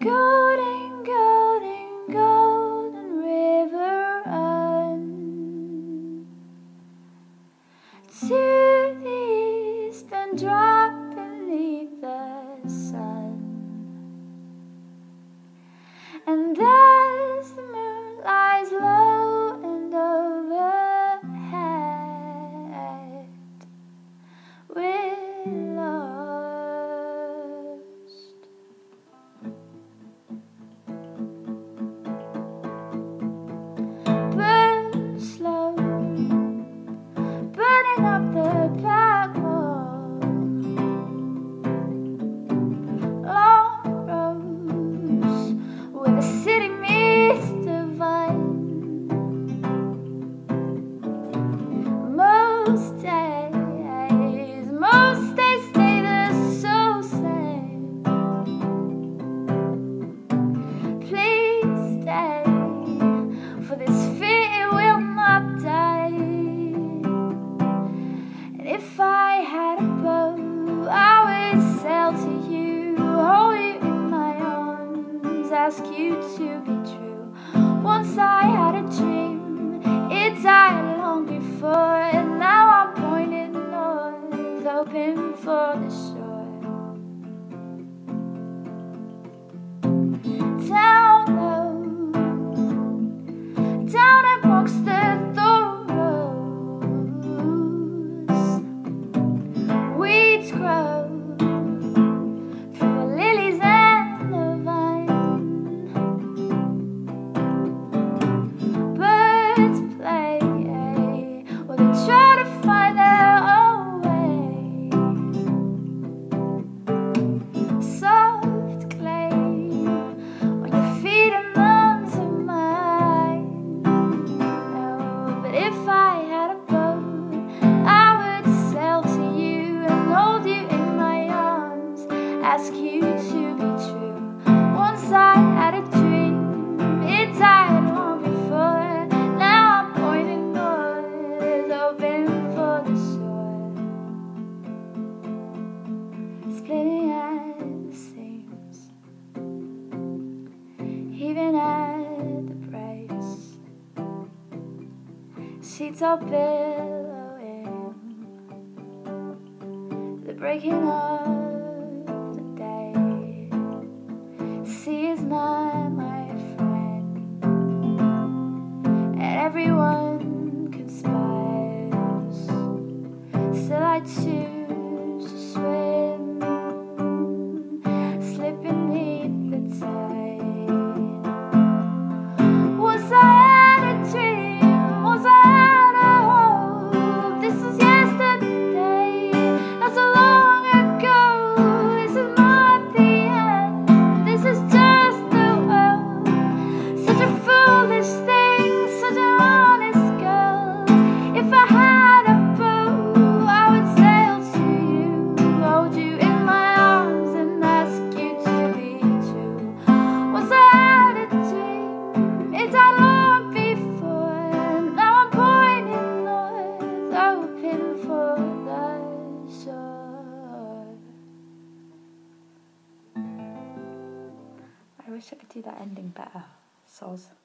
Golden, golden, golden river run to the east and drop beneath the sun. And as the moon lies low and overhead, we're lost. Burn slow, burning up the back wall. Long rows with a city mist of vine. Most days stay the so same. Please stay, for this fear it will not die. And if I had a boat, I would sail to you, hold you in my arms, ask you to be true. Once I had a dream, it died long before, and now I'm pointed north, hoping for the shore. Down low, down amongst the thorns, weeds grow. If I had a boat, I would sail to you and hold you in my arms, ask you to be true. Once I had a dream, it died long before, now I'm pointing north, hoping for the shore. Splitting at the seams, even at the brace, sheets are billowing, the breaking of the day. Sea is not my friend, and everyone conspires. Still I choose to swim, slip beneath the tide. Was I? I wish I could do that ending better, soz.